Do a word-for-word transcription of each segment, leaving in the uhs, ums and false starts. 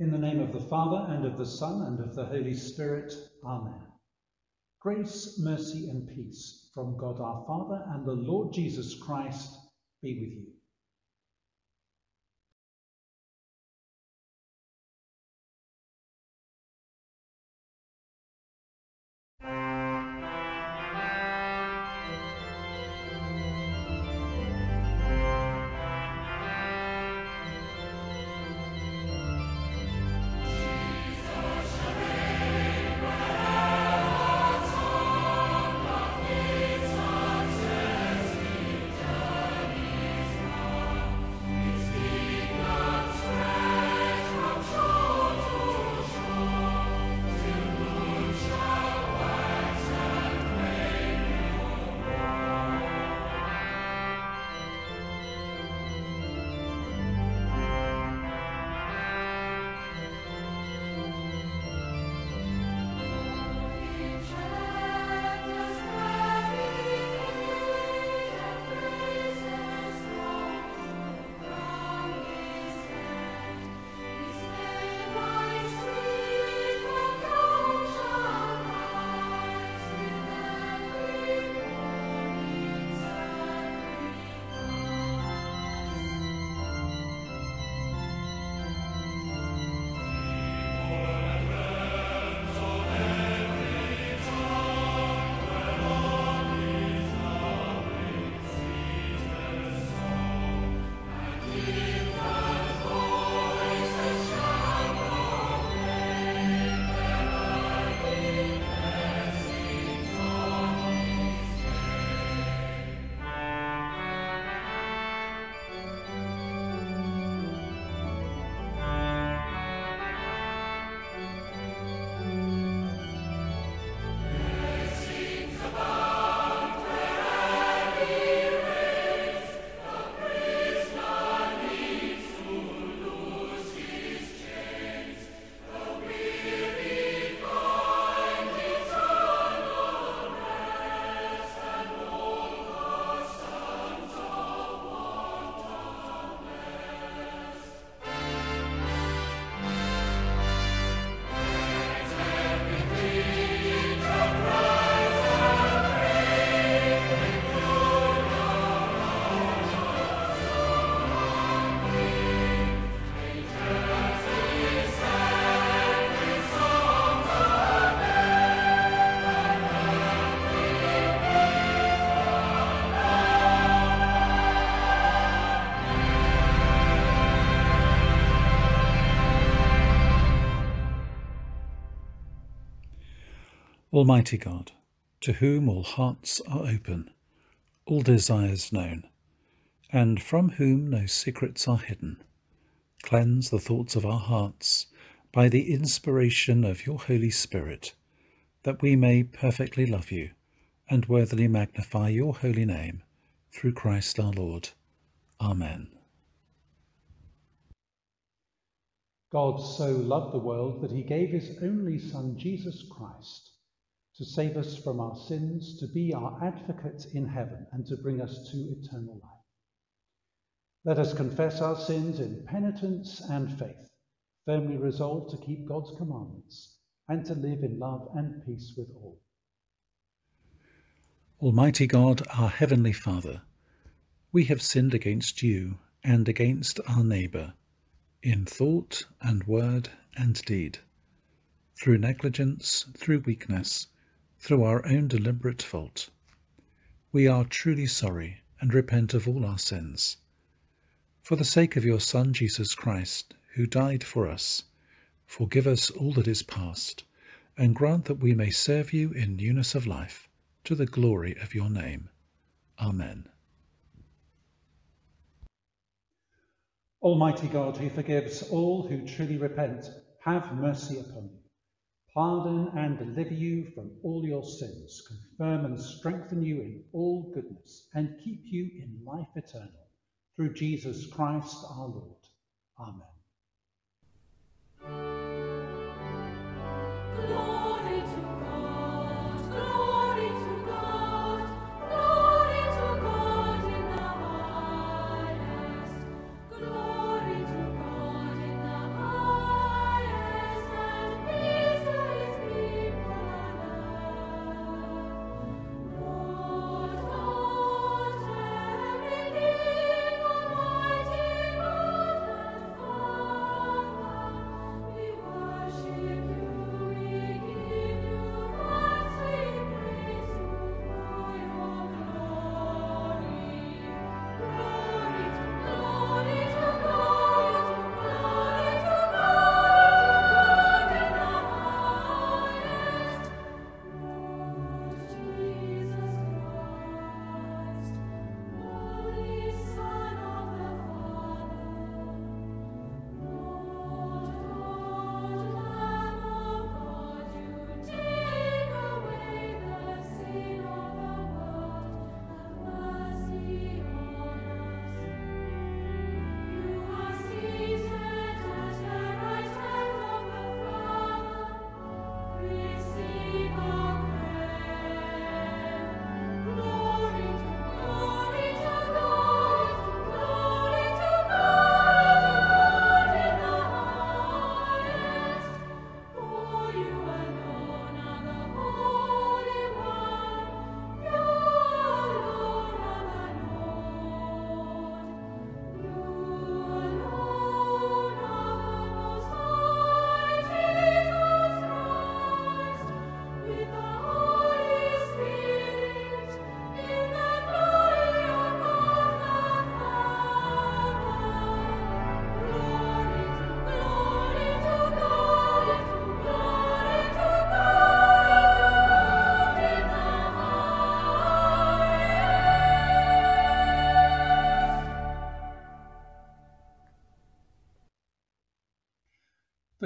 In the name of the Father, and of the Son, and of the Holy Spirit. Amen. Grace, mercy, and peace from God our Father and the Lord Jesus Christ be with you. Almighty God, to whom all hearts are open, all desires known, and from whom no secrets are hidden, cleanse the thoughts of our hearts by the inspiration of your Holy Spirit, that we may perfectly love you and worthily magnify your holy name, through Christ our Lord. Amen. God so loved the world that he gave his only Son, Jesus Christ, to save us from our sins, to be our advocate in heaven, and to bring us to eternal life. Let us confess our sins in penitence and faith, firmly resolved to keep God's commandments and to live in love and peace with all. Almighty God, our Heavenly Father, we have sinned against you and against our neighbour, in thought and word and deed, through negligence, through weakness, through our own deliberate fault. We are truly sorry and repent of all our sins. For the sake of your Son, Jesus Christ, who died for us, forgive us all that is past, and grant that we may serve you in newness of life, to the glory of your name. Amen. Almighty God, who forgives all who truly repent, have mercy upon you. Pardon and deliver you from all your sins, confirm and strengthen you in all goodness, and keep you in life eternal, through Jesus Christ our Lord. Amen. Glory to God, glory to God, glory to God in the highest, glory to God in the highest.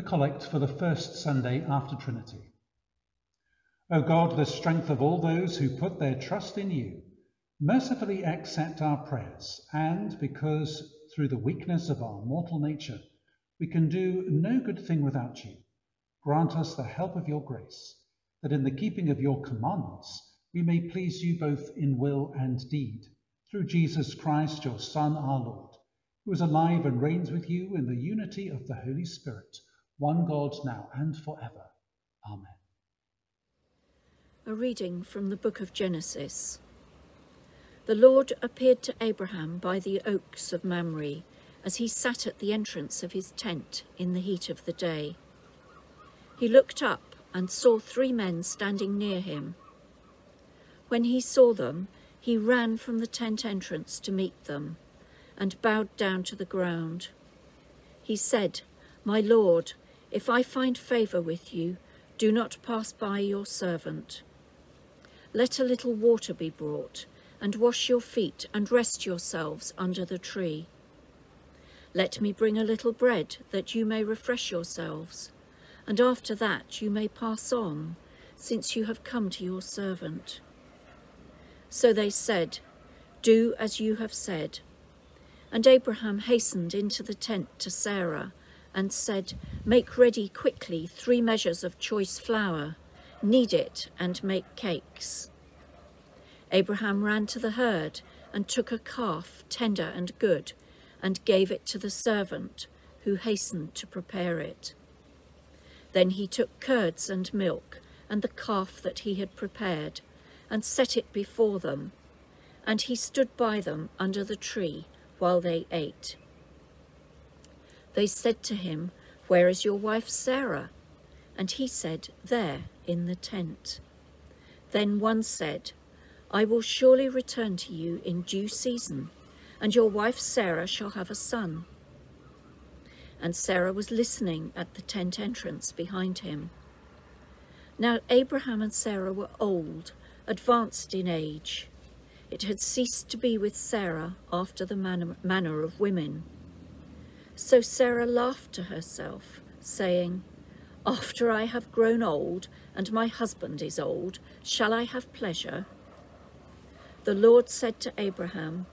collect for the first Sunday after Trinity. O God, the strength of all those who put their trust in you, mercifully accept our prayers, and because through the weakness of our mortal nature we can do no good thing without you, grant us the help of your grace, that in the keeping of your commandments we may please you both in will and deed, through Jesus Christ, your Son, our Lord, who is alive and reigns with you in the unity of the Holy Spirit, one God, now and forever. Amen. A reading from the book of Genesis. The Lord appeared to Abraham by the oaks of Mamre, as he sat at the entrance of his tent in the heat of the day. He looked up and saw three men standing near him. When he saw them, he ran from the tent entrance to meet them and bowed down to the ground. He said, "My Lord, if I find favour with you, do not pass by your servant. Let a little water be brought, and wash your feet and rest yourselves under the tree. Let me bring a little bread that you may refresh yourselves, and after that you may pass on, since you have come to your servant." So they said, "Do as you have said." And Abraham hastened into the tent to Sarah and said, "Make ready quickly three measures of choice flour, knead it and make cakes." Abraham ran to the herd and took a calf, tender and good, and gave it to the servant, who hastened to prepare it. Then he took curds and milk and the calf that he had prepared and set it before them, and he stood by them under the tree while they ate. They said to him, "Where is your wife Sarah?" And he said, "There, in the tent." Then one said, "I will surely return to you in due season, and your wife Sarah shall have a son." And Sarah was listening at the tent entrance behind him. Now Abraham and Sarah were old, advanced in age. It had ceased to be with Sarah after the manner of women. So Sarah laughed to herself, saying, "After I have grown old, and my husband is old, shall I have pleasure?" The Lord said to Abraham,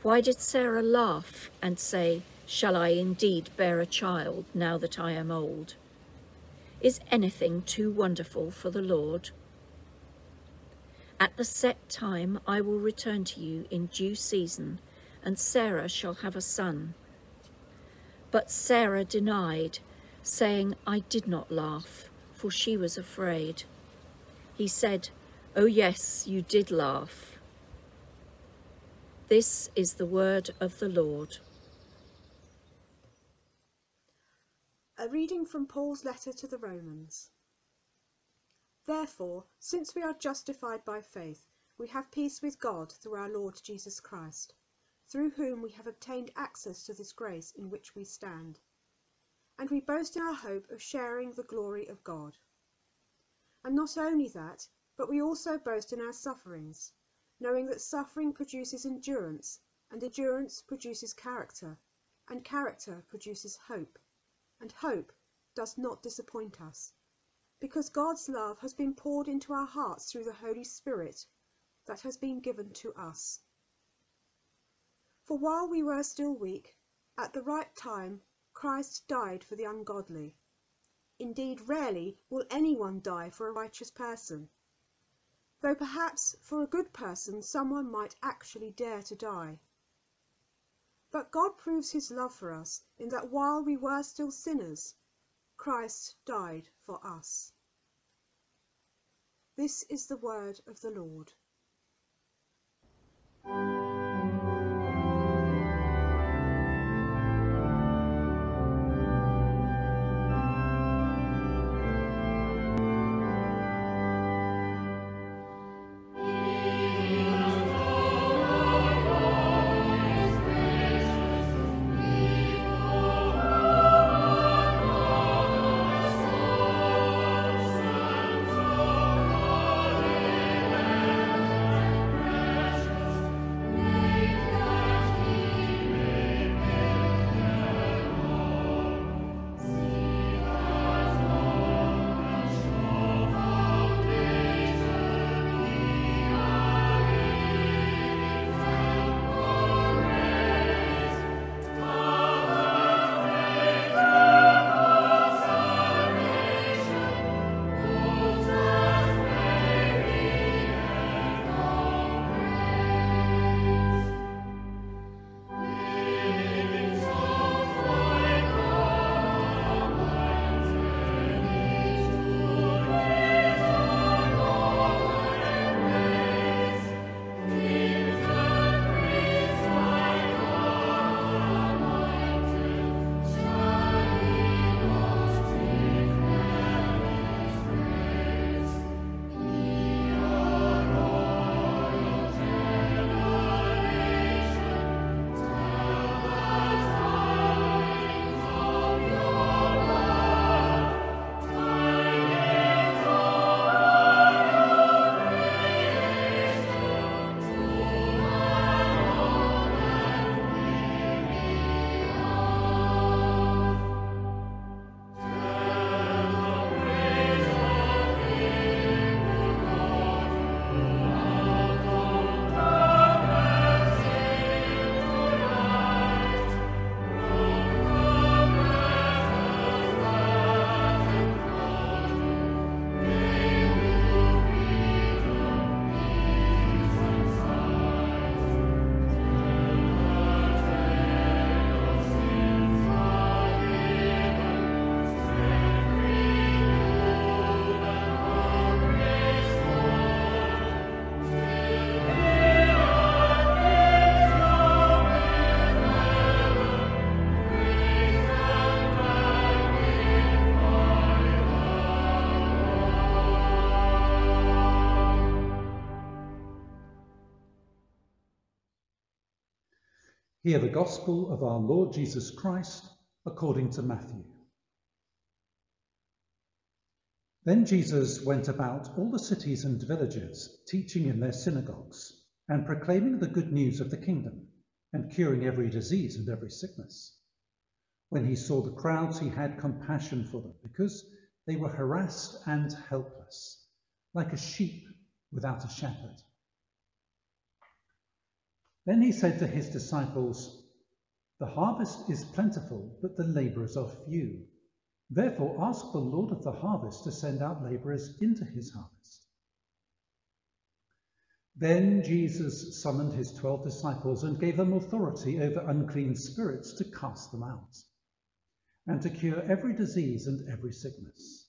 "Why did Sarah laugh and say, 'Shall I indeed bear a child now that I am old?' Is anything too wonderful for the Lord? At the set time I will return to you in due season, and Sarah shall have a son." But Sarah denied, saying, "I did not laugh," for she was afraid. He said, "Oh yes, you did laugh." This is the word of the Lord. A reading from Paul's letter to the Romans. Therefore, since we are justified by faith, we have peace with God through our Lord Jesus Christ, through whom we have obtained access to this grace in which we stand, and we boast in our hope of sharing the glory of God. And not only that, but we also boast in our sufferings, knowing that suffering produces endurance, and endurance produces character, and character produces hope, and hope does not disappoint us, because God's love has been poured into our hearts through the Holy Spirit that has been given to us. For while we were still weak, at the right time Christ died for the ungodly. Indeed, rarely will anyone die for a righteous person, though perhaps for a good person someone might actually dare to die. But God proves his love for us in that while we were still sinners, Christ died for us. This is the word of the Lord. Hear the gospel of our Lord Jesus Christ according to Matthew. Then Jesus went about all the cities and villages, teaching in their synagogues and proclaiming the good news of the kingdom and curing every disease and every sickness. When he saw the crowds, he had compassion for them because they were harassed and helpless, like a sheep without a shepherd. Then he said to his disciples, "The harvest is plentiful, but the labourers are few. Therefore ask the Lord of the harvest to send out labourers into his harvest." Then Jesus summoned his twelve disciples and gave them authority over unclean spirits to cast them out and to cure every disease and every sickness.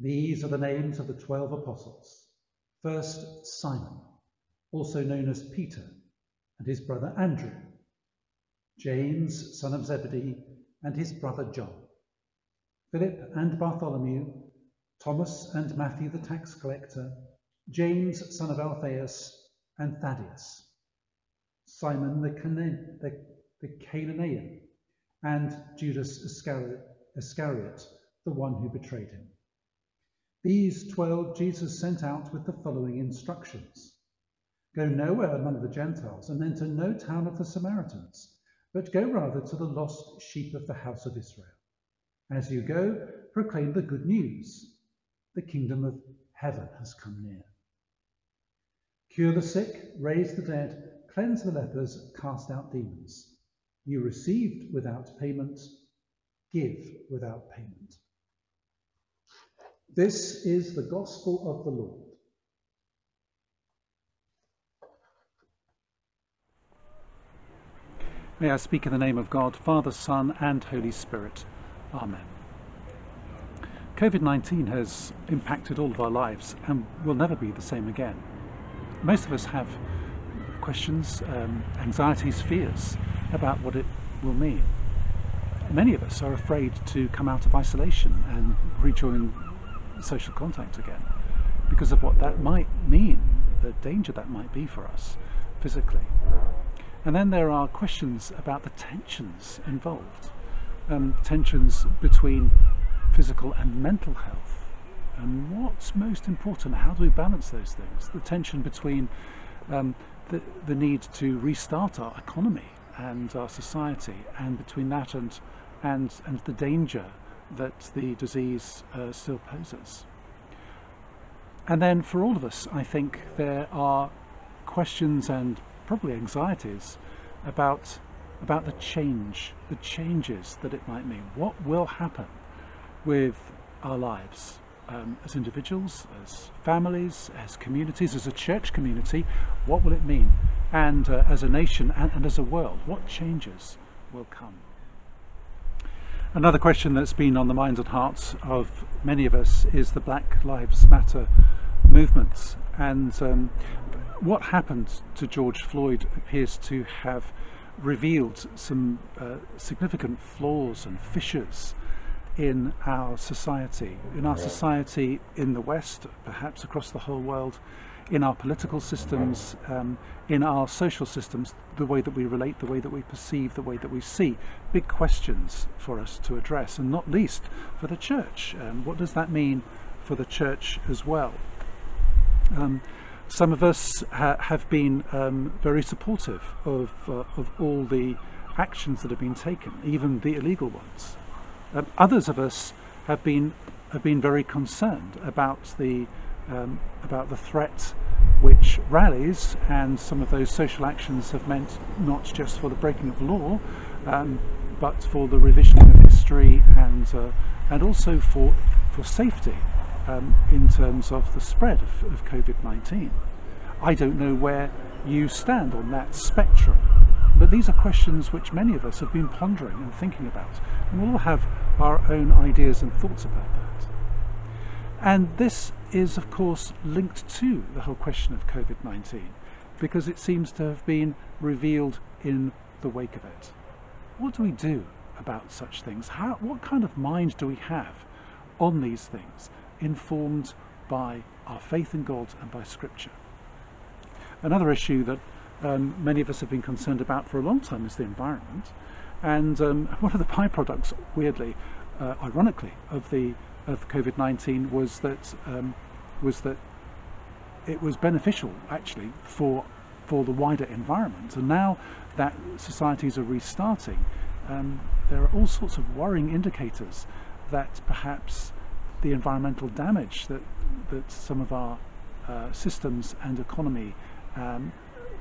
These are the names of the twelve apostles. First, Simon, also known as Peter, and his brother Andrew, James, son of Zebedee, and his brother John, Philip and Bartholomew, Thomas and Matthew the tax collector, James, son of Alphaeus, and Thaddeus, Simon the, Cana the, the Canaan, and Judas Iscariot, Iscariot, the one who betrayed him. These twelve Jesus sent out with the following instructions. Go nowhere among the Gentiles and enter no town of the Samaritans, but go rather to the lost sheep of the house of Israel. As you go, proclaim the good news. The kingdom of heaven has come near. Cure the sick, raise the dead, cleanse the lepers, cast out demons. You received without payment, give without payment. This is the gospel of the Lord. May I speak in the name of God, Father, Son, and Holy Spirit. Amen. COVID nineteen has impacted all of our lives and will never be the same again. Most of us have questions, um, anxieties, fears about what it will mean. Many of us are afraid to come out of isolation and rejoin social contact again because of what that might mean, the danger that might be for us physically. And then there are questions about the tensions involved. Um, tensions between physical and mental health, and what's most important, how do we balance those things? The tension between um, the, the need to restart our economy and our society, and between that and, and, and the danger that the disease uh, still poses. And then for all of us, I think there are questions and probably anxieties about about the change, the changes that it might mean. What will happen with our lives um, as individuals, as families, as communities, as a church community? What will it mean? And uh, as a nation and, and as a world, what changes will come? Another question that's been on the minds and hearts of many of us is the Black Lives Matter movement. And um, what happened to George Floyd appears to have revealed some uh, significant flaws and fissures in our society, in our society in the West, perhaps across the whole world, in our political systems, um, in our social systems, the way that we relate, the way that we perceive, the way that we see. Big questions for us to address, and not least for the church. Um, what does that mean for the church as well? Um, Some of us ha have been um, very supportive of, uh, of all the actions that have been taken, even the illegal ones. Um, others of us have been have been very concerned about the um, about the threat which rallies and some of those social actions have meant, not just for the breaking of law, um, but for the revisioning of history and uh, and also for for safety. Um, in terms of the spread of, of COVID nineteen. I don't know where you stand on that spectrum, but these are questions which many of us have been pondering and thinking about, and we'll all have our own ideas and thoughts about that. And this is of course linked to the whole question of COVID nineteen, because it seems to have been revealed in the wake of it. What do we do about such things? How, what kind of mind do we have on these things, informed by our faith in God and by Scripture? Another issue that um, many of us have been concerned about for a long time is the environment. And um, one of the byproducts, weirdly, uh, ironically, of the of COVID nineteen was that um, was that it was beneficial actually for for the wider environment. And now that societies are restarting, um, there are all sorts of worrying indicators that perhaps the environmental damage that that some of our uh, systems and economy um,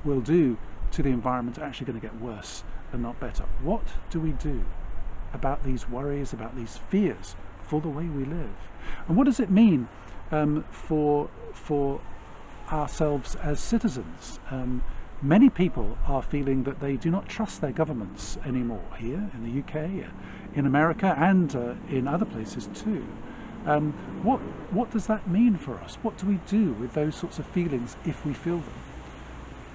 will do to the environment are actually going to get worse and not better. What do we do about these worries, about these fears for the way we live? And what does it mean um, for for ourselves as citizens? Um, many people are feeling that they do not trust their governments anymore, here in the U K, in America, and uh, in other places too. Um, what, what does that mean for us? What do we do with those sorts of feelings if we feel them?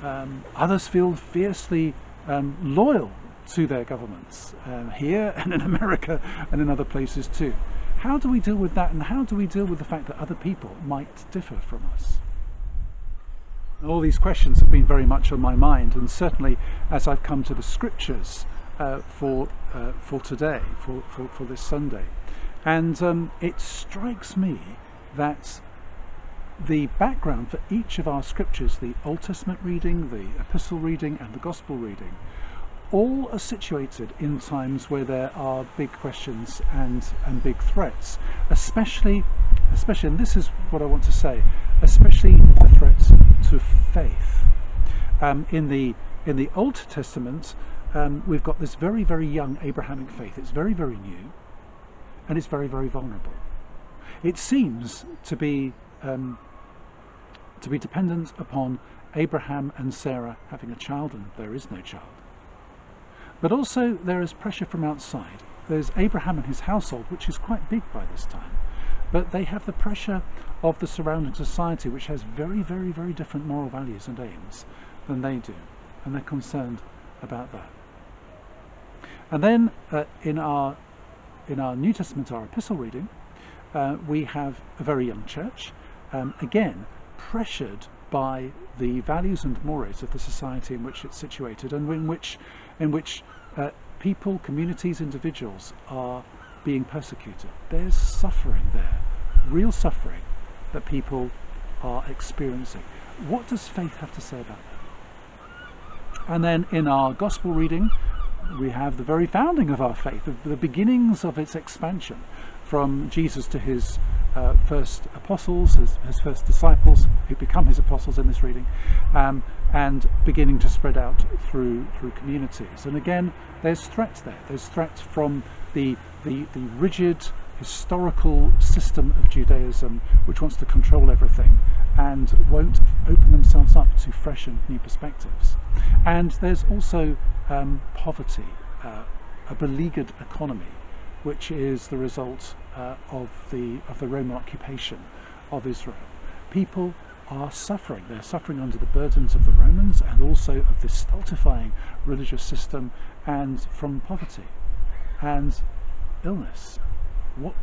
Um, others feel fiercely um, loyal to their governments, um, here and in America and in other places too. How do we deal with that, and how do we deal with the fact that other people might differ from us? All these questions have been very much on my mind, and certainly as I've come to the scriptures uh, for, uh, for today, for, for, for this Sunday. And um, it strikes me that the background for each of our scriptures, the Old Testament reading, the Epistle reading and the Gospel reading, all are situated in times where there are big questions and, and big threats, especially, especially, and this is what I want to say, especially the threats to faith. Um, in the in the Old Testament, um, we've got this very, very young Abrahamic faith. It's very, very new, and it's very, very vulnerable. It seems to be um, to be dependent upon Abraham and Sarah having a child, and there is no child. But also there is pressure from outside. There's Abraham and his household, which is quite big by this time, but they have the pressure of the surrounding society, which has very, very, very different moral values and aims than they do, and they're concerned about that. And then uh, in our in our New Testament, our epistle reading, uh, we have a very young church, um, again pressured by the values and mores of the society in which it's situated, and in which in which uh, people, communities, individuals are being persecuted. There's suffering there, real suffering that people are experiencing. What does faith have to say about that? And then in our gospel reading, we have the very founding of our faith, the beginnings of its expansion, from Jesus to his uh, first apostles, his, his first disciples who become his apostles in this reading, um, and beginning to spread out through through communities. And again, there's threats there. There's threats from the the, the rigid historical system of Judaism, which wants to control everything and won't open themselves up to fresh and new perspectives. And there's also um, poverty, uh, a beleaguered economy, which is the result uh, of the of the Roman occupation of Israel. People are suffering. They're suffering under the burdens of the Romans and also of this stultifying religious system, and from poverty and illness. What,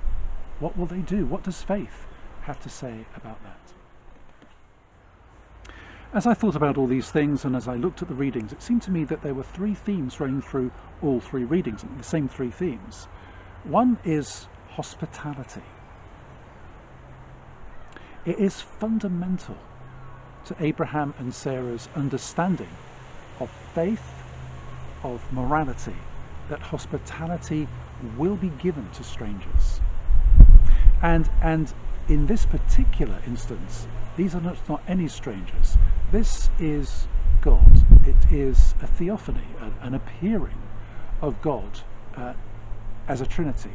what will they do? What does faith have to say about that? As I thought about all these things, and as I looked at the readings, it seemed to me that there were three themes running through all three readings, the same three themes. One is hospitality. It is fundamental to Abraham and Sarah's understanding of faith, of morality, that hospitality will be given to strangers. And, and in this particular instance, these are not, not any strangers. This is God. It is a theophany, an appearing of God uh, as a Trinity.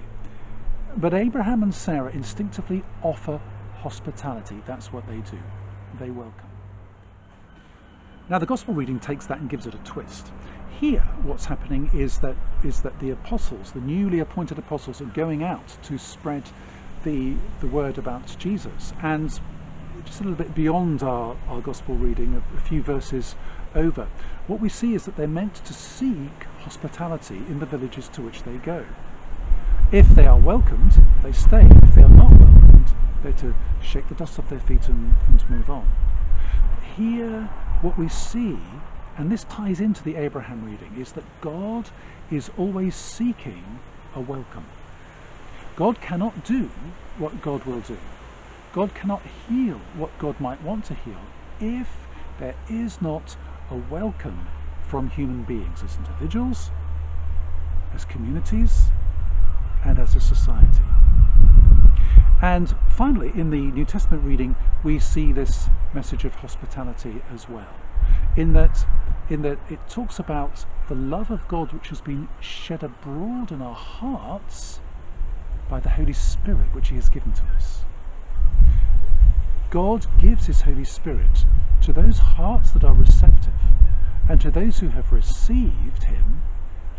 But Abraham and Sarah instinctively offer hospitality. That's what they do. They welcome. Now the Gospel reading takes that and gives it a twist. Here, what's happening is that is that the apostles, the newly appointed apostles, are going out to spread the the word about Jesus. And just a little bit beyond our, our Gospel reading, a few verses over, what we see is that they're meant to seek hospitality in the villages to which they go. If they are welcomed, they stay. If they are not welcomed, they're to shake the dust off their feet and, and move on. Here, what we see And this ties into the Abraham reading, is that God is always seeking a welcome. God cannot do what God will do. God cannot heal what God might want to heal if there is not a welcome from human beings, as individuals, as communities, and as a society. And finally, in the New Testament reading, we see this message of hospitality as well, in that, in that it talks about the love of God which has been shed abroad in our hearts by the Holy Spirit which He has given to us. God gives His Holy Spirit to those hearts that are receptive, and to those who have received Him,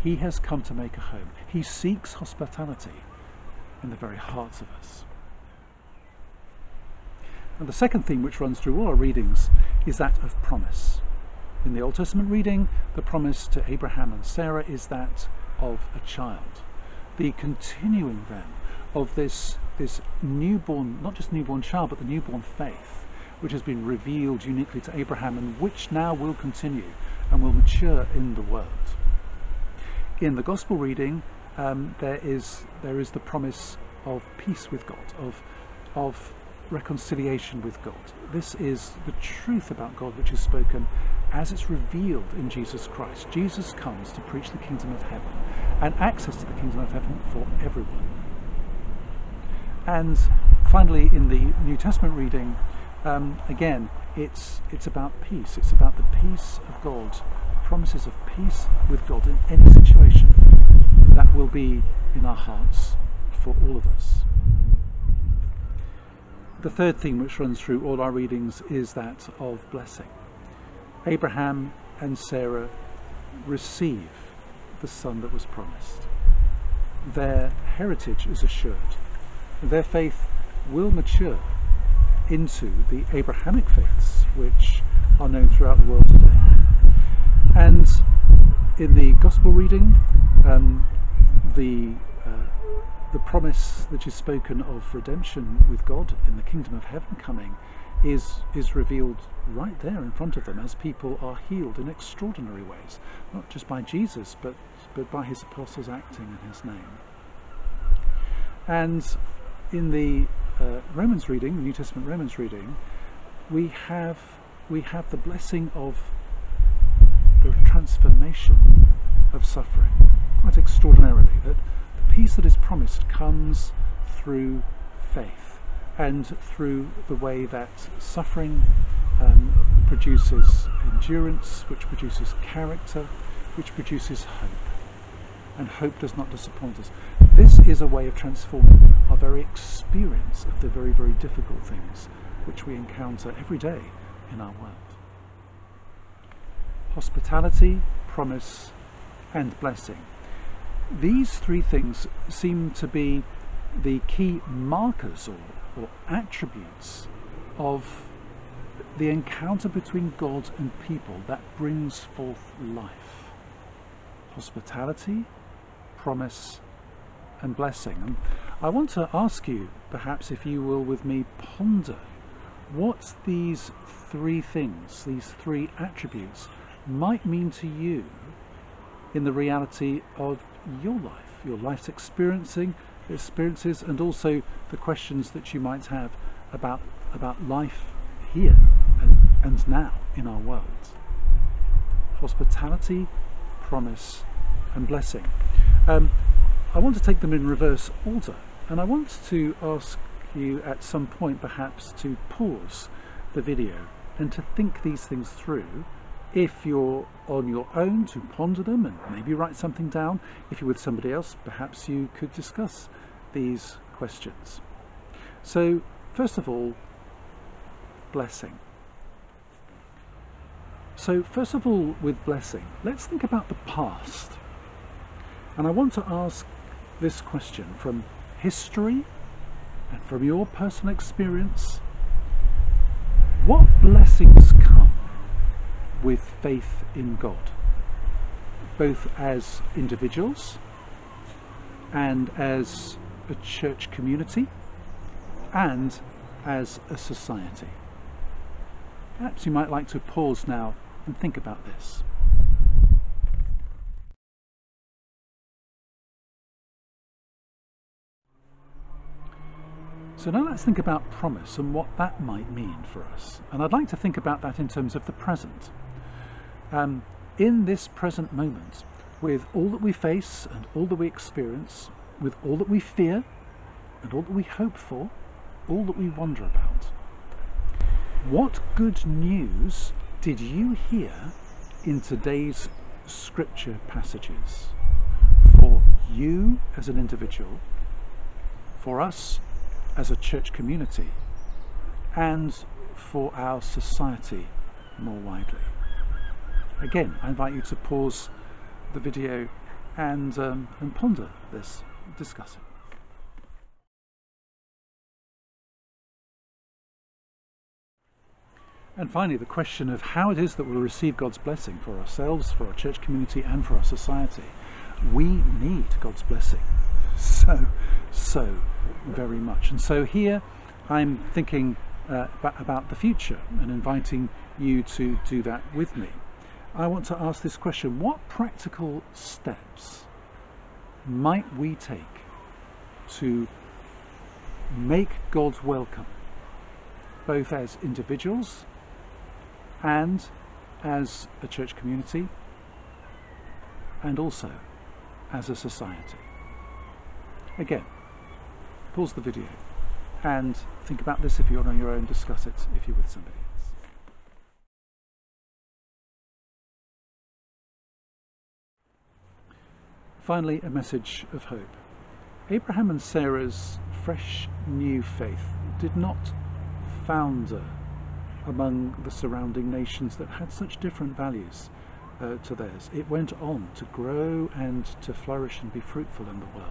He has come to make a home. He seeks hospitality in the very hearts of us. And the second theme which runs through all our readings is that of promise. In the Old Testament reading, the promise to Abraham and Sarah is that of a child. The continuing then of this, this newborn, not just newborn child, but the newborn faith, which has been revealed uniquely to Abraham and which now will continue and will mature in the world. In the Gospel reading, um, there is there is the promise of peace with God, of, of reconciliation with God. This is the truth about God which is spoken as it's revealed in Jesus Christ. Jesus comes to preach the kingdom of heaven and access to the kingdom of heaven for everyone. And finally, in the New Testament reading, um, again, it's, it's about peace. It's about the peace of God. Promises of peace with God in any situation that will be in our hearts for all of us. The third theme which runs through all our readings is that of blessing. Abraham and Sarah receive the son that was promised. Their heritage is assured. Their faith will mature into the Abrahamic faiths which are known throughout the world today. And in the Gospel reading, um, the, uh, the promise that is spoken of redemption with God in the kingdom of heaven coming is, is revealed right there in front of them as people are healed in extraordinary ways, not just by Jesus, but, but by His apostles acting in His name. And in the uh, Romans reading, the New Testament Romans reading, we have, we have the blessing of the transformation of suffering, quite extraordinarily, that the peace that is promised comes through faith and through the way that suffering um, produces endurance, which produces character, which produces hope. And hope does not disappoint us. This is a way of transforming our very experience of the very, very difficult things which we encounter every day in our world. Hospitality, promise, and blessing. These three things seem to be the key markers or, or attributes of the encounter between God and people that brings forth life. Hospitality, promise, and blessing. And I want to ask you, perhaps, if you will with me, ponder what these three things, these three attributes, might mean to you in the reality of your life, your life's experiencing, experiences, and also the questions that you might have about, about life here and, and now in our world. Hospitality, promise, and blessing. Um, I want to take them in reverse order, and I want to ask you at some point perhaps to pause the video and to think these things through. If you're on your own, to ponder them and maybe write something down. If you're with somebody else, perhaps you could discuss these questions. So, first of all, blessing. So, first of all, with blessing, let's think about the past. And I want to ask this question from history and from your personal experience. What blessings come with faith in God, both as individuals and as a church community and as a society? Perhaps you might like to pause now and think about this. So now let's think about promise and what that might mean for us. And I'd like to think about that in terms of the present. Um, in this present moment, with all that we face and all that we experience, with all that we fear and all that we hope for, all that we wonder about, what good news did you hear in today's scripture passages for you as an individual, for us as a church community, and for our society more widely? Again, I invite you to pause the video and, um, and ponder this, discuss it. And finally, the question of how it is that we receive God's blessing for ourselves, for our church community, and for our society. We need God's blessing so, so very much. And so here I'm thinking uh, about the future and inviting you to do that with me. I want to ask this question: what practical steps might we take to make God welcome, both as individuals and as a church community, and also as a society? Again, pause the video and think about this if you're on your own, discuss it if you're with somebody else. Finally, a message of hope. Abraham and Sarah's fresh new faith did not founder among the surrounding nations that had such different values uh, to theirs. It went on to grow and to flourish and be fruitful in the world.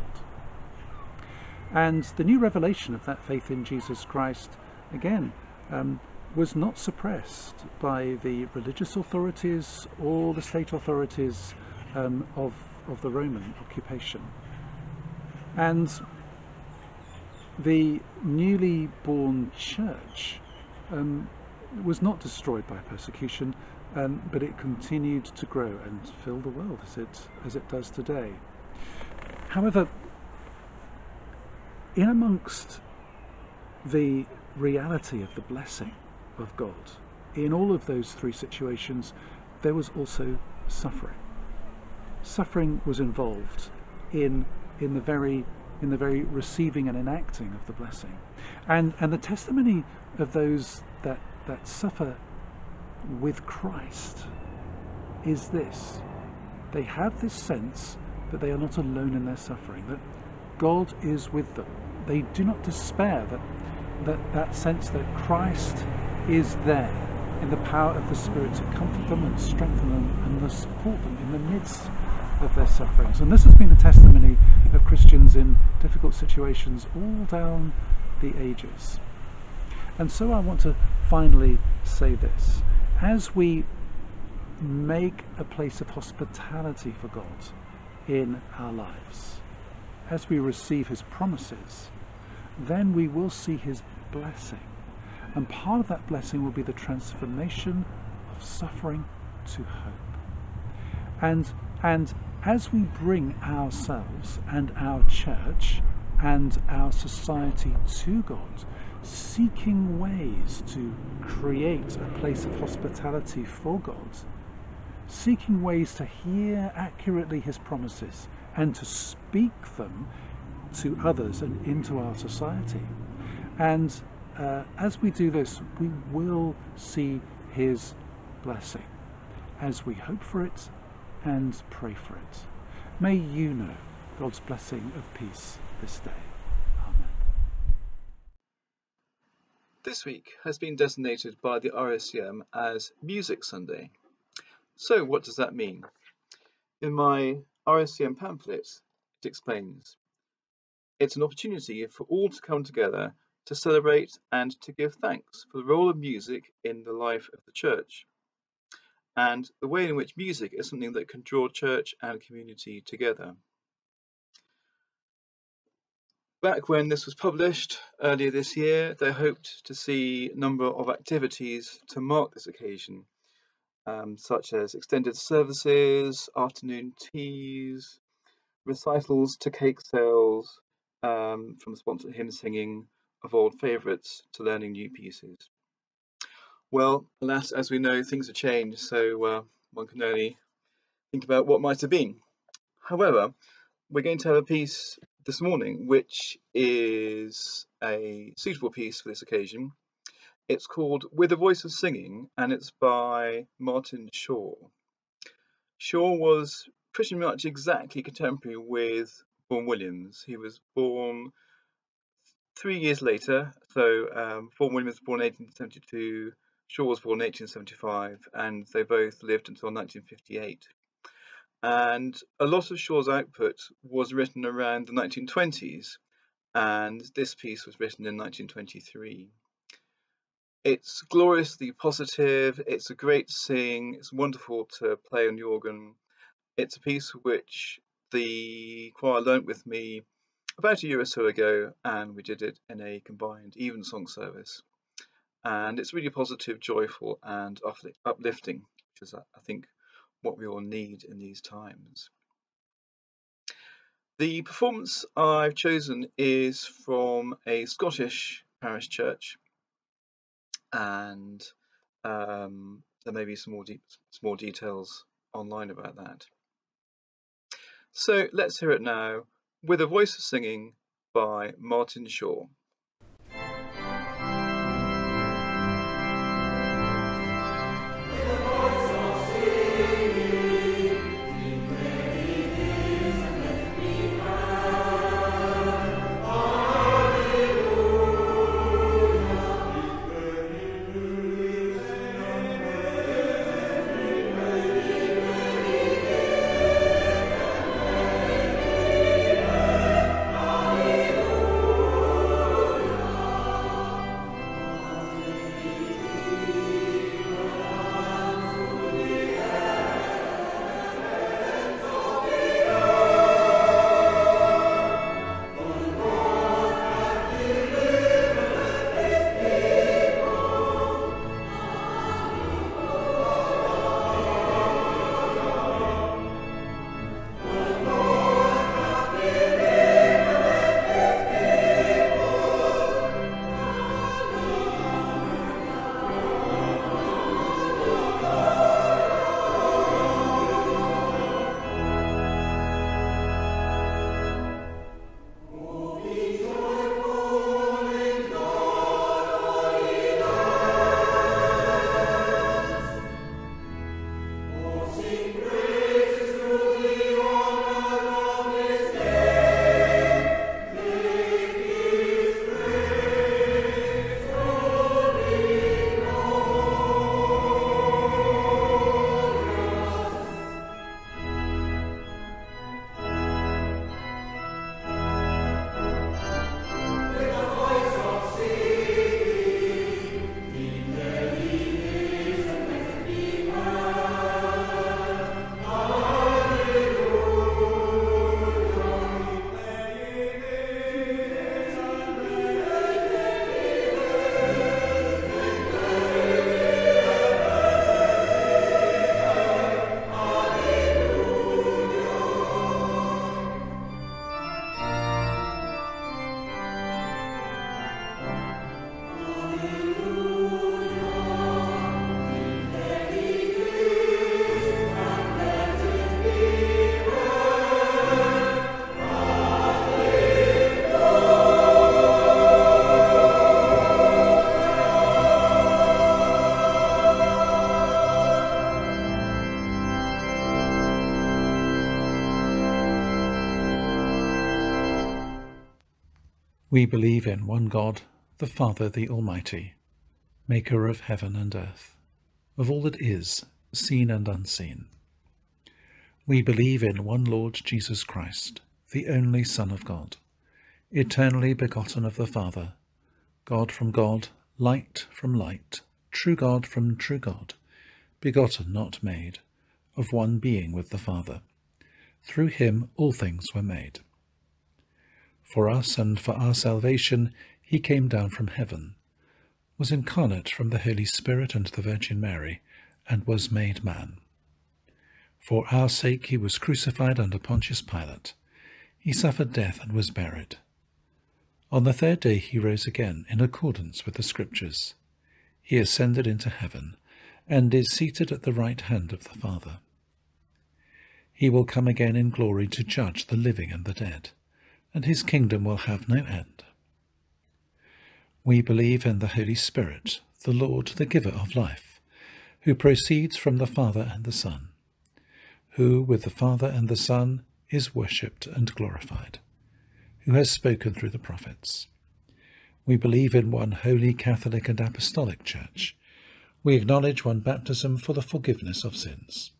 And the new revelation of that faith in Jesus Christ, again, um, was not suppressed by the religious authorities or the state authorities um, of, of the Roman occupation. And the newly born church um, was not destroyed by persecution, um, but it continued to grow and fill the world as it, as it does today. However, in amongst the reality of the blessing of God, in all of those three situations, there was also suffering. Suffering was involved in, in the very in the very receiving and enacting of the blessing. And, and the testimony of those that, that suffer with Christ is this: they have this sense that they are not alone in their suffering, that God is with them. They do not despair, that, that, that sense that Christ is there in the power of the Spirit to comfort them and strengthen them and to support them in the midst of their sufferings. And this has been the testimony of Christians in difficult situations all down the ages. And so I want to finally say this: as we make a place of hospitality for God in our lives, as we receive his promises, then we will see his blessing. And part of that blessing will be the transformation of suffering to hope. And, and as we bring ourselves and our church and our society to God, seeking ways to create a place of hospitality for God, seeking ways to hear accurately his promises and to speak them to others and into our society. And uh, as we do this, we will see his blessing as we hope for it and pray for it. May you know God's blessing of peace this day. Amen. This week has been designated by the R S C M as Music Sunday. So what does that mean? In my R S C M pamphlet, it explains, it's an opportunity for all to come together to celebrate and to give thanks for the role of music in the life of the church, and the way in which music is something that can draw church and community together. Back when this was published earlier this year, they hoped to see a number of activities to mark this occasion, um, such as extended services, afternoon teas, recitals to cake sales um, from sponsored hymn singing, of old favourites to learning new pieces. Well, alas, as we know, things have changed, so uh, one can only think about what might have been. However, we're going to have a piece this morning which is a suitable piece for this occasion. It's called With a Voice of Singing, and it's by Martin Shaw. Shaw was pretty much exactly contemporary with Vaughan Williams. He was born three years later, so um, Vaughan Williams was born in eighteen seventy-two, Shaw was born in eighteen seventy-five, and they both lived until nineteen fifty-eight. And a lot of Shaw's output was written around the nineteen twenties, and this piece was written in nineteen twenty-three. It's gloriously positive, it's a great sing, it's wonderful to play on the organ. It's a piece which the choir learnt with me about a year or so ago, and we did it in a combined evensong service. And it's really positive, joyful and uplifting, which is, I think, what we all need in these times. The performance I've chosen is from a Scottish parish church, and um, there may be some more, de some more details online about that. So let's hear it now, With a Voice of Singing by Martin Shaw. We believe in one God, the Father, the Almighty, maker of heaven and earth, of all that is, seen and unseen. We believe in one Lord Jesus Christ, the only Son of God, eternally begotten of the Father, God from God, light from light, true God from true God, begotten, not made, of one being with the Father. Through him all things were made. For us and for our salvation he came down from heaven, was incarnate from the Holy Spirit and the Virgin Mary, and was made man. For our sake he was crucified under Pontius Pilate. He suffered death and was buried. On the third day he rose again in accordance with the Scriptures. He ascended into heaven and is seated at the right hand of the Father. He will come again in glory to judge the living and the dead, and his kingdom will have no end. We believe in the Holy Spirit, the Lord, the giver of life, who proceeds from the Father and the Son, who with the Father and the Son is worshipped and glorified, who has spoken through the prophets. We believe in one holy Catholic and Apostolic Church. We acknowledge one baptism for the forgiveness of sins.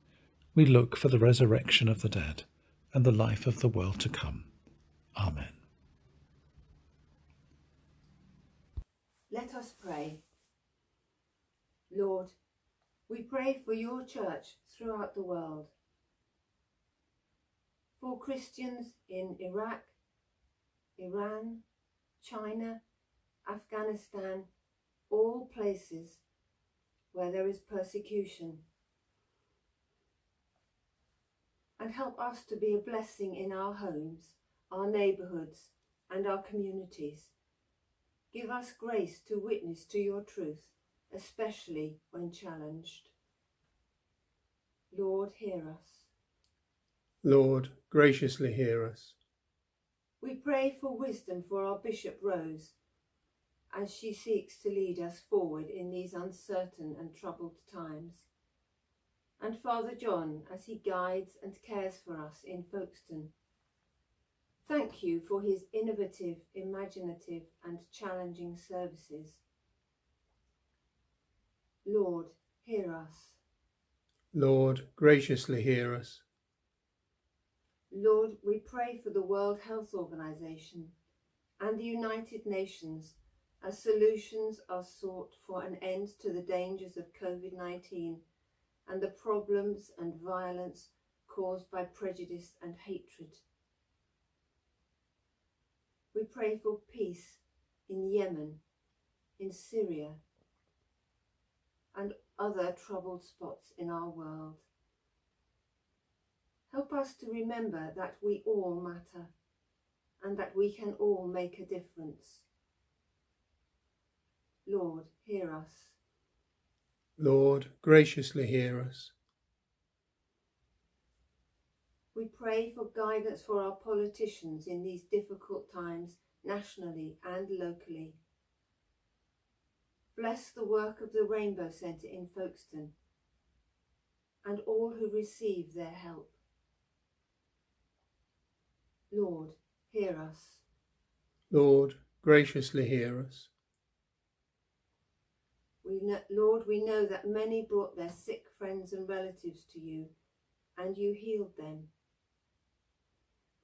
We look for the resurrection of the dead and the life of the world to come. Amen. Let us pray. Lord, we pray for your Church throughout the world, for Christians in Iraq, Iran, China, Afghanistan, all places where there is persecution. And help us to be a blessing in our homes, our neighbourhoods and our communities. Give us grace to witness to your truth, especially when challenged. Lord, hear us. Lord, graciously hear us. We pray for wisdom for our Bishop Rose, as she seeks to lead us forward in these uncertain and troubled times, and Father John as he guides and cares for us in Folkestone. Thank you for his innovative, imaginative and challenging services. Lord, hear us. Lord, graciously hear us. Lord, we pray for the World Health Organization and the United Nations as solutions are sought for an end to the dangers of COVID nineteen and the problems and violence caused by prejudice and hatred. We pray for peace in Yemen, in Syria, and other troubled spots in our world. Help us to remember that we all matter and that we can all make a difference. Lord, hear us. Lord, graciously hear us. We pray for guidance for our politicians in these difficult times, nationally and locally. Bless the work of the Rainbow Centre in Folkestone and all who receive their help. Lord, hear us. Lord, graciously hear us. We know, Lord, we know that many brought their sick friends and relatives to you, and you healed them.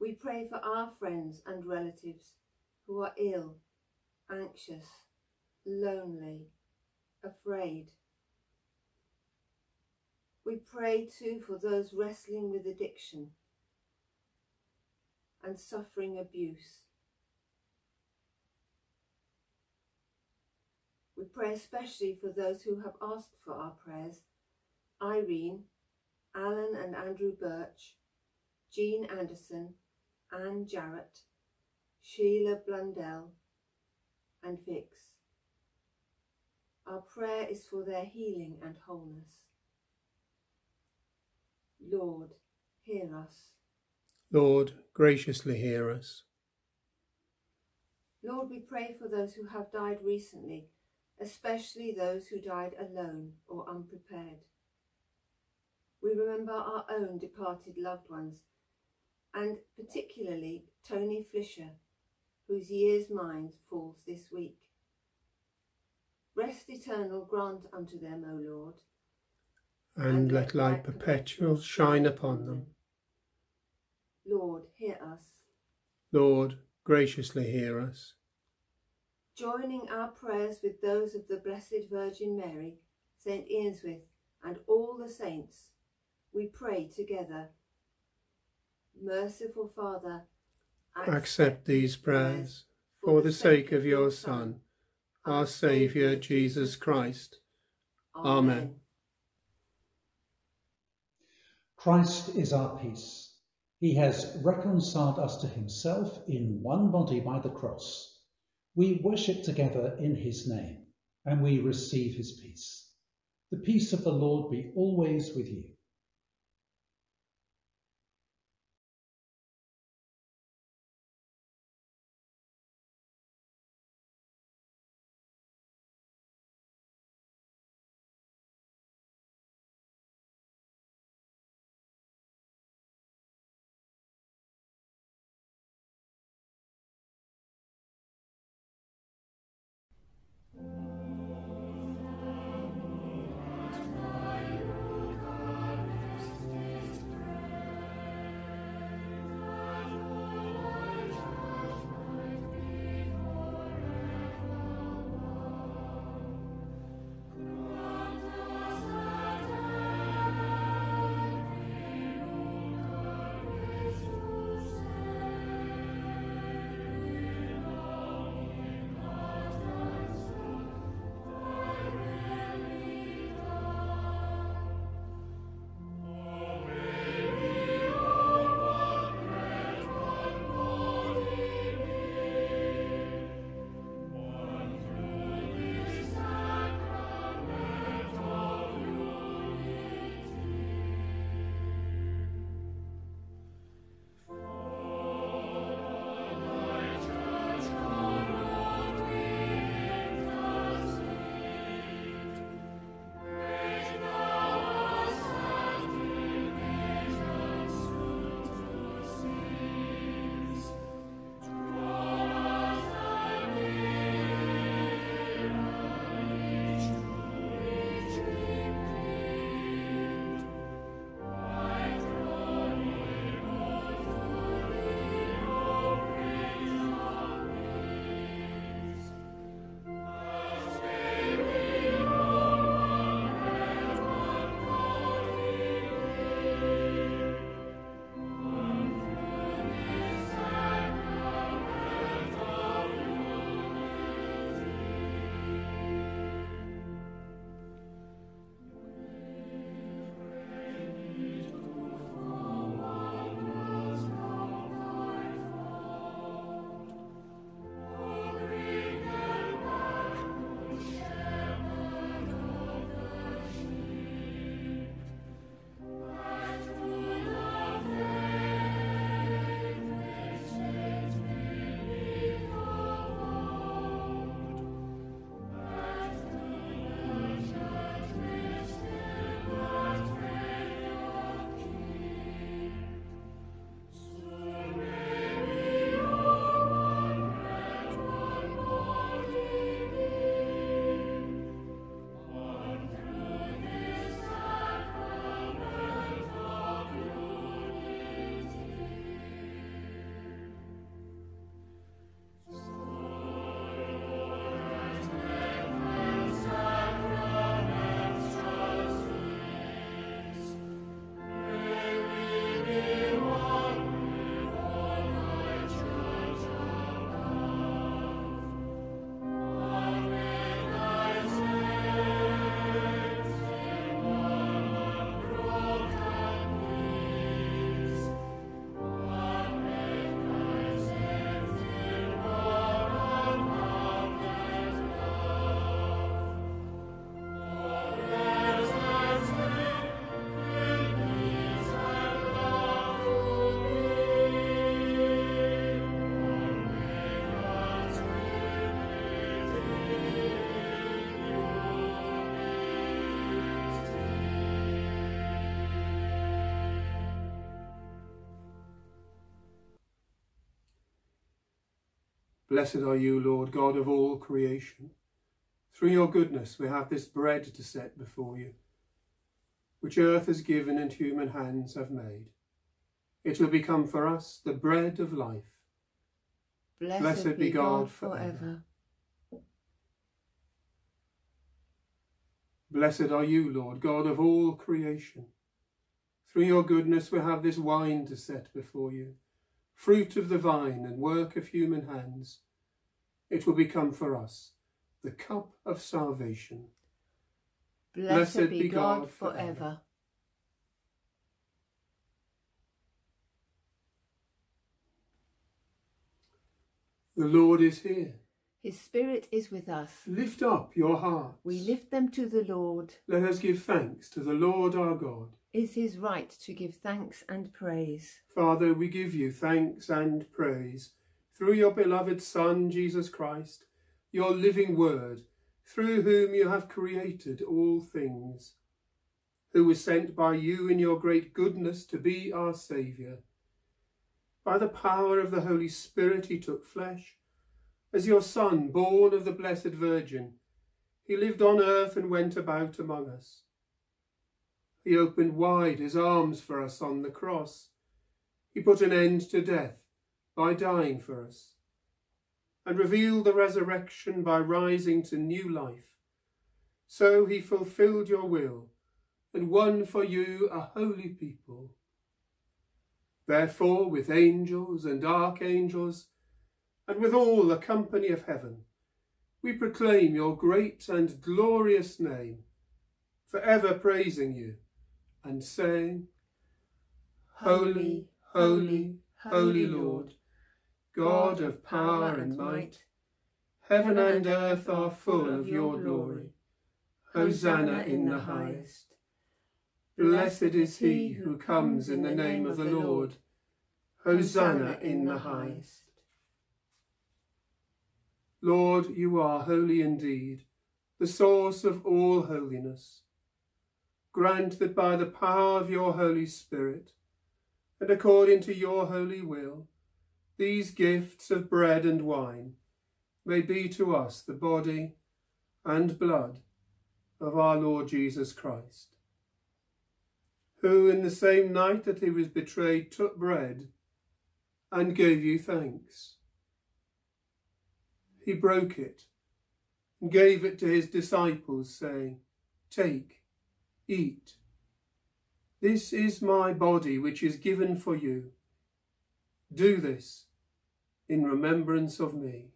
We pray for our friends and relatives who are ill, anxious, lonely, afraid. We pray too for those wrestling with addiction and suffering abuse. We pray especially for those who have asked for our prayers: Irene, Alan and Andrew Birch, Jean Anderson, Anne Jarrett, Sheila Blundell and Vicks. Our prayer is for their healing and wholeness. Lord, hear us. Lord, graciously hear us. Lord, we pray for those who have died recently, especially those who died alone or unprepared. We remember our own departed loved ones, and particularly Tony Fisher, whose year's mind falls this week. Rest eternal grant unto them, O Lord, and, and let light perpetual shine upon them. Lord, hear us. Lord, graciously hear us. Joining our prayers with those of the Blessed Virgin Mary, Saint Eanswythe and all the saints, we pray together. Merciful Father, accept, accept these prayers for the sake of your Son, our Saviour Jesus Christ. Amen. Christ is our peace. He has reconciled us to himself in one body by the cross, We worship together in his name, and we receive his peace. The peace of the Lord be always with you. Blessed are you, Lord, God of all creation. Through your goodness we have this bread to set before you, which earth has given and human hands have made. It will become for us the bread of life. Blessed, Blessed be God, God forever. forever. Blessed are you, Lord, God of all creation. Through your goodness we have this wine to set before you, fruit of the vine and work of human hands. It will become for us the cup of salvation. Blessed, Blessed be God, God forever. forever. The Lord is here. His Spirit is with us. Lift up your hearts. We lift them to the Lord. Let us give thanks to the Lord our God. Is his right to give thanks and praise. Father, we give you thanks and praise through your beloved Son, Jesus Christ, your living word, through whom you have created all things, who was sent by you in your great goodness to be our Saviour. By the power of the Holy Spirit he took flesh, as your Son, born of the Blessed Virgin. He lived on earth and went about among us. He opened wide his arms for us on the cross. He put an end to death by dying for us, and revealed the resurrection by rising to new life. So he fulfilled your will, and won for you a holy people. Therefore, with angels and archangels, and with all the company of heaven, we proclaim your great and glorious name, forever praising you, and saying, Holy, holy, holy Lord, God of power and might, heaven and earth are full of your glory. Hosanna in the highest. Blessed is he who comes in the name of the Lord. Hosanna in the highest. Lord, you are holy indeed, the source of all holiness. Grant that by the power of your Holy Spirit, and according to your holy will, these gifts of bread and wine may be to us the body and blood of our Lord Jesus Christ, who in the same night that he was betrayed took bread and gave you thanks. He broke it and gave it to his disciples, saying, Take, eat. This is my body, which is given for you. Do this in remembrance of me.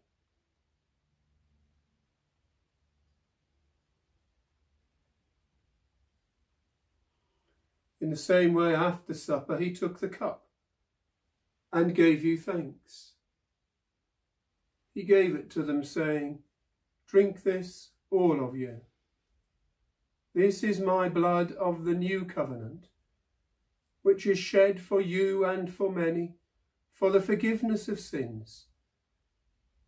In the same way, after supper, he took the cup and gave you thanks. He gave it to them, saying, Drink this, all of you. This is my blood of the new covenant, which is shed for you and for many, for the forgiveness of sins.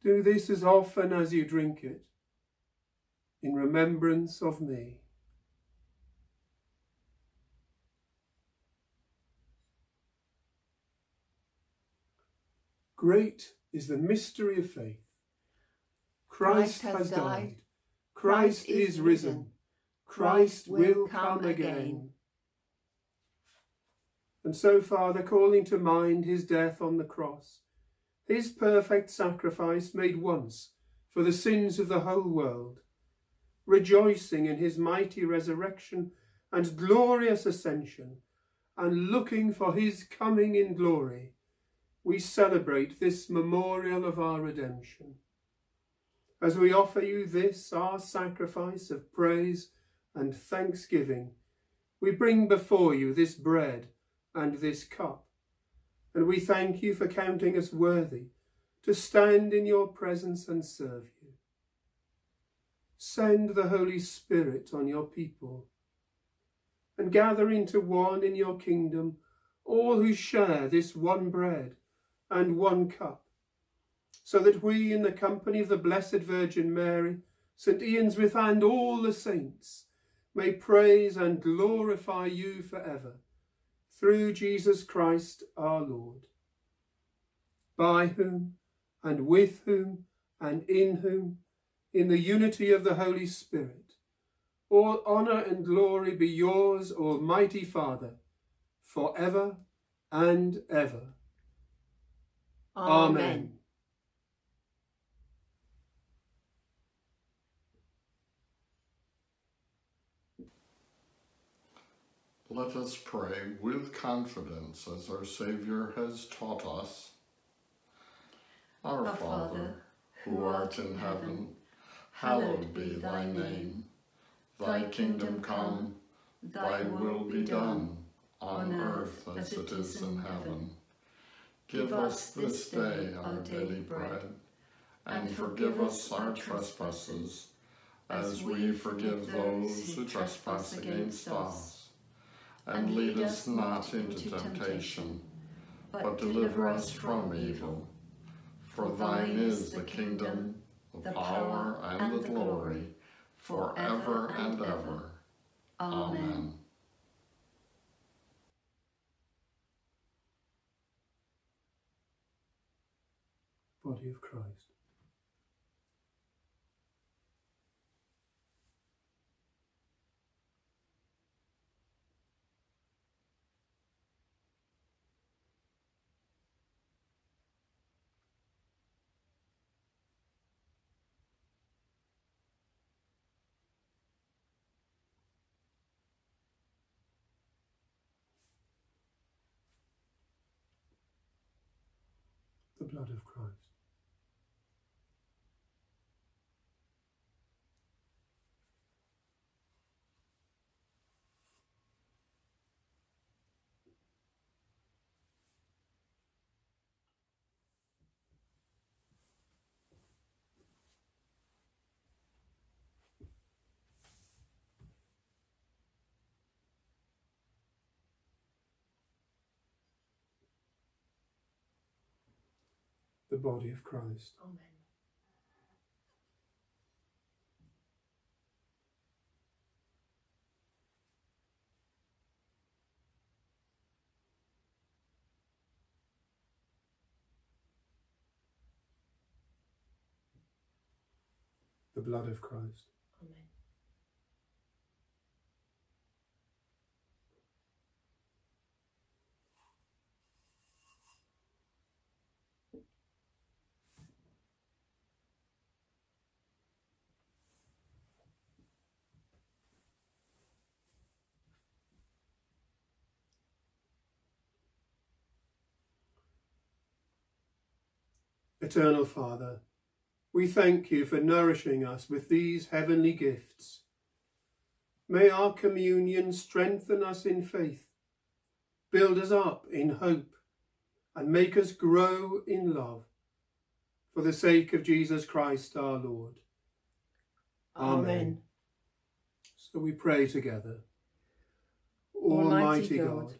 Do this as often as you drink it, in remembrance of me. Great is the mystery of faith. Christ, Christ has died. died. Christ, Christ is risen. Christ will come again. And so, Father, calling to mind his death on the cross, his perfect sacrifice made once for the sins of the whole world, rejoicing in his mighty resurrection and glorious ascension, and looking for his coming in glory, we celebrate this memorial of our redemption, as we offer you this, our sacrifice of praise and thanksgiving. We bring before you this bread and this cup, and we thank you for counting us worthy to stand in your presence and serve you. Send the Holy Spirit on your people, and gather into one in your kingdom all who share this one bread and one cup, so that we, in the company of the Blessed Virgin Mary, Saint Eanswythe, and all the saints, may praise and glorify you forever, through Jesus Christ our Lord, by whom, and with whom, and in whom, in the unity of the Holy Spirit, all honour and glory be yours, Almighty Father, for ever and ever. Amen. Amen. Let us pray with confidence as our Saviour has taught us. Our, our Father, who art in heaven, hallowed be thy name. Thy kingdom come, thy will be done, on earth as it is in heaven. Give us this day our daily bread, and forgive us our trespasses, as we forgive those who trespass against us. And lead us not into temptation, but deliver us from evil. For thine is the kingdom, the power, and the glory, forever and ever. Amen. Body of Christ. The blood of Christ. The body of Christ. Amen. The blood of Christ. Amen. Eternal Father, we thank you for nourishing us with these heavenly gifts. May our communion strengthen us in faith, build us up in hope, and make us grow in love, for the sake of Jesus Christ our Lord. Amen. Amen. So we pray together. Almighty God,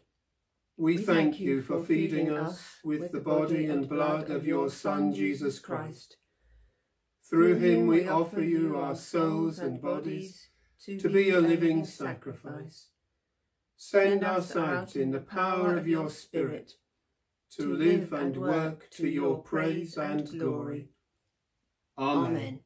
We, we thank you for feeding us with the body and blood of your Son, Jesus Christ. Through him we offer you our souls and bodies to be a living sacrifice. Send us out in the power of your Spirit to live and work to your praise and glory. Amen. Amen.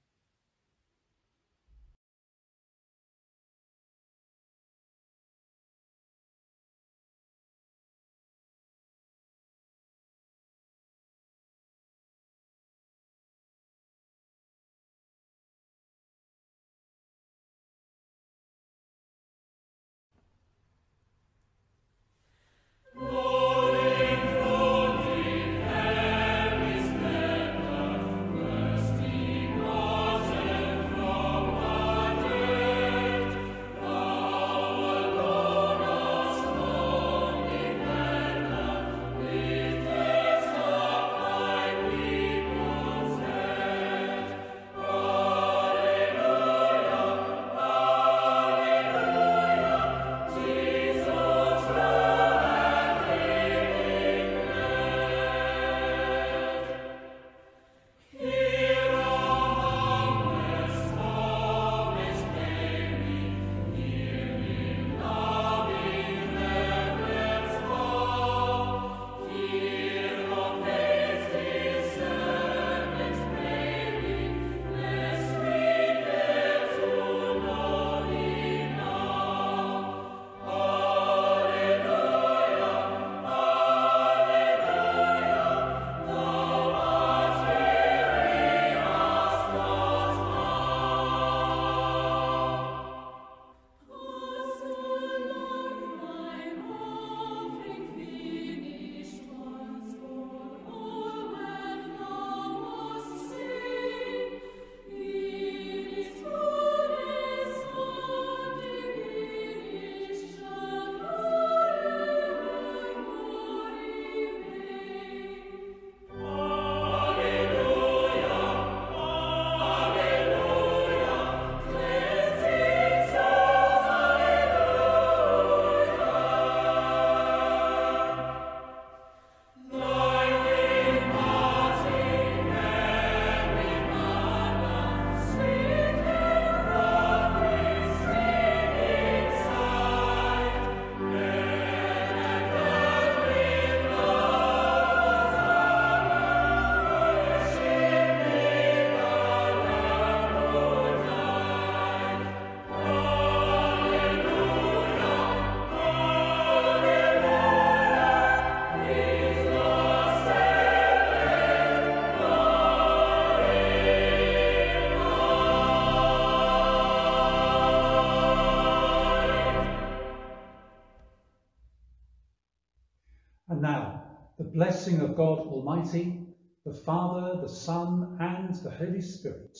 and now, the blessing of God Almighty, the Father, the Son, and the Holy Spirit,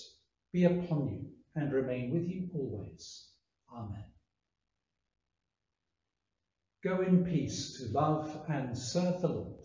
be upon you and remain with you always. Amen. Go in peace to love and serve the Lord.